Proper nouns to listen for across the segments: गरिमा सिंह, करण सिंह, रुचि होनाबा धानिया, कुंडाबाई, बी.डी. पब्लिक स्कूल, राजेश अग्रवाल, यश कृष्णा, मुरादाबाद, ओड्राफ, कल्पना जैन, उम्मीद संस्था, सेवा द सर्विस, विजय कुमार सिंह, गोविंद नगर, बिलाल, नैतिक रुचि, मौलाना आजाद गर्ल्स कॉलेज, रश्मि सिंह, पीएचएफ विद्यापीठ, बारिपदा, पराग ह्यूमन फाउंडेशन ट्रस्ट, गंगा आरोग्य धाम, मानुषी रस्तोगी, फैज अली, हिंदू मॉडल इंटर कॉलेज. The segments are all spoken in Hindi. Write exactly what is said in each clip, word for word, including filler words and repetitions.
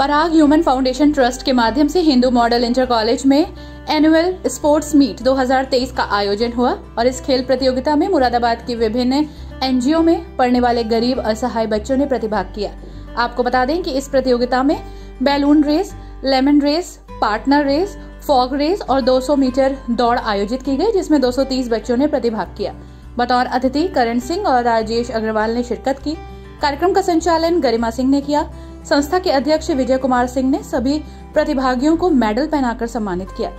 पराग ह्यूमन फाउंडेशन ट्रस्ट के माध्यम से हिंदू मॉडल इंटर कॉलेज में एनुअल स्पोर्ट्स मीट दो हज़ार तेईस का आयोजन हुआ और इस खेल प्रतियोगिता में मुरादाबाद की विभिन्न एनजीओ में पढ़ने वाले गरीब असहाय बच्चों ने प्रतिभाग किया। आपको बता दें कि इस प्रतियोगिता में balloon race, lemon race, partner race, fog race और दो सौ मीटर दौड़ आयोजित की गई, जिसमें दो सौ तीस बच्चों ने प्रतिभाग किया। बतौर अतिथि करण सिंह और राजेश अग्रवाल ने शिरकत की। कार्यक्रम का संचालन गरिमा सिंह ने किया। संस्था के अध्यक्ष विजय कुमार सिंह ने सभी प्रतिभागियों को मेडल पहनाकर सम्मानित किया।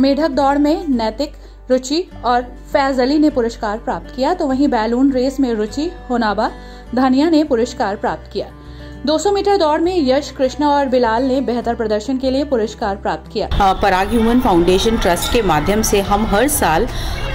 मेढक दौड़ में नैतिक रुचि और फैज अली ने पुरस्कार प्राप्त किया, तो वहीं बैलून रेस में रुचि होनाबा धानिया ने पुरस्कार प्राप्त किया। दो सौ मीटर दौड़ में यश कृष्णा और बिलाल ने बेहतर प्रदर्शन के लिए पुरस्कार प्राप्त किया। पराग ह्यूमन फाउंडेशन ट्रस्ट के माध्यम से हम हर साल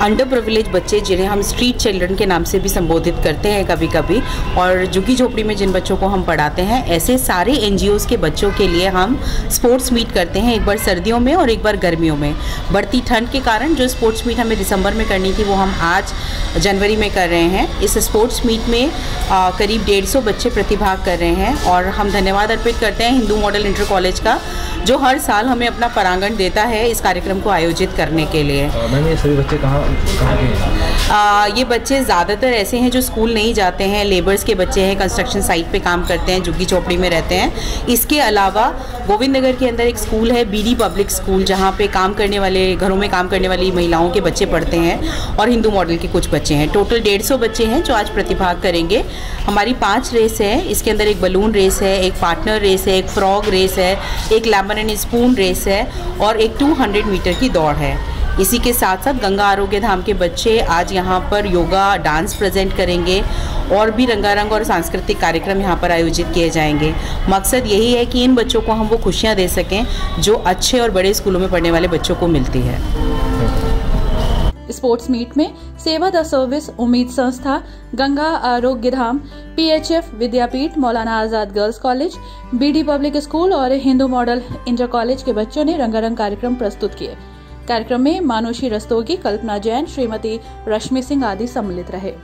अंडर प्रिविलेज बच्चे, जिन्हें हम स्ट्रीट चिल्ड्रन के नाम से भी संबोधित करते हैं कभी कभी, और झुग्गी झोपड़ी में जिन बच्चों को हम पढ़ाते हैं, ऐसे सारे एनजीओज़ के बच्चों के लिए हम स्पोर्ट्स मीट करते हैं, एक बार सर्दियों में और एक बार गर्मियों में। बढ़ती ठंड के कारण जो स्पोर्ट्स मीट हमें दिसंबर में करनी थी, वो हम आज जनवरी में कर रहे हैं। इस स्पोर्ट्स मीट में आ, करीब डेढ़ सौ बच्चे प्रतिभाग कर रहे हैं और हम धन्यवाद अर्पित करते हैं हिंदू मॉडल इंटर कॉलेज का, जो हर साल हमें अपना परांगण देता है इस कार्यक्रम को आयोजित करने के लिए। मैम, ये सभी बच्चे कहाँ कहाँ के हैं? ये बच्चे ज़्यादातर ऐसे हैं जो स्कूल नहीं जाते हैं, लेबर्स के बच्चे हैं, कंस्ट्रक्शन साइट पे काम करते हैं, झुग्गी चौपड़ी में रहते हैं। इसके अलावा गोविंद नगर के अंदर एक स्कूल है, बी.डी. पब्लिक स्कूल, जहाँ पे काम करने वाले, घरों में काम करने वाली महिलाओं के बच्चे पढ़ते हैं, और हिंदू मॉडल के कुछ बच्चे हैं। टोटल डेढ़ सौ बच्चे हैं जो आज प्रतिभाग करेंगे। हमारी पाँच रेस है, इसके अंदर एक बलून रेस है, एक पार्टनर रेस है, एक फ्रॉग रेस है, एक एंड स्पून रेस है और एक दो सौ मीटर की दौड़ है। इसी के साथ साथ गंगा आरोग्य धाम के बच्चे आज यहाँ पर योगा डांस प्रेजेंट करेंगे और भी रंगारंग और सांस्कृतिक कार्यक्रम यहाँ पर आयोजित किए जाएंगे। मकसद यही है कि इन बच्चों को हम वो खुशियाँ दे सकें जो अच्छे और बड़े स्कूलों में पढ़ने वाले बच्चों को मिलती है। स्पोर्ट्स मीट में सेवा द सर्विस, उम्मीद संस्था, गंगा आरोग्य धाम, पीएचएफ विद्यापीठ, मौलाना आजाद गर्ल्स कॉलेज, बी.डी. पब्लिक स्कूल और हिंदू मॉडल इंटर कॉलेज के बच्चों ने रंगारंग कार्यक्रम प्रस्तुत किए। कार्यक्रम में मानुषी रस्तोगी, कल्पना जैन, श्रीमती रश्मि सिंह आदि सम्मिलित रहे।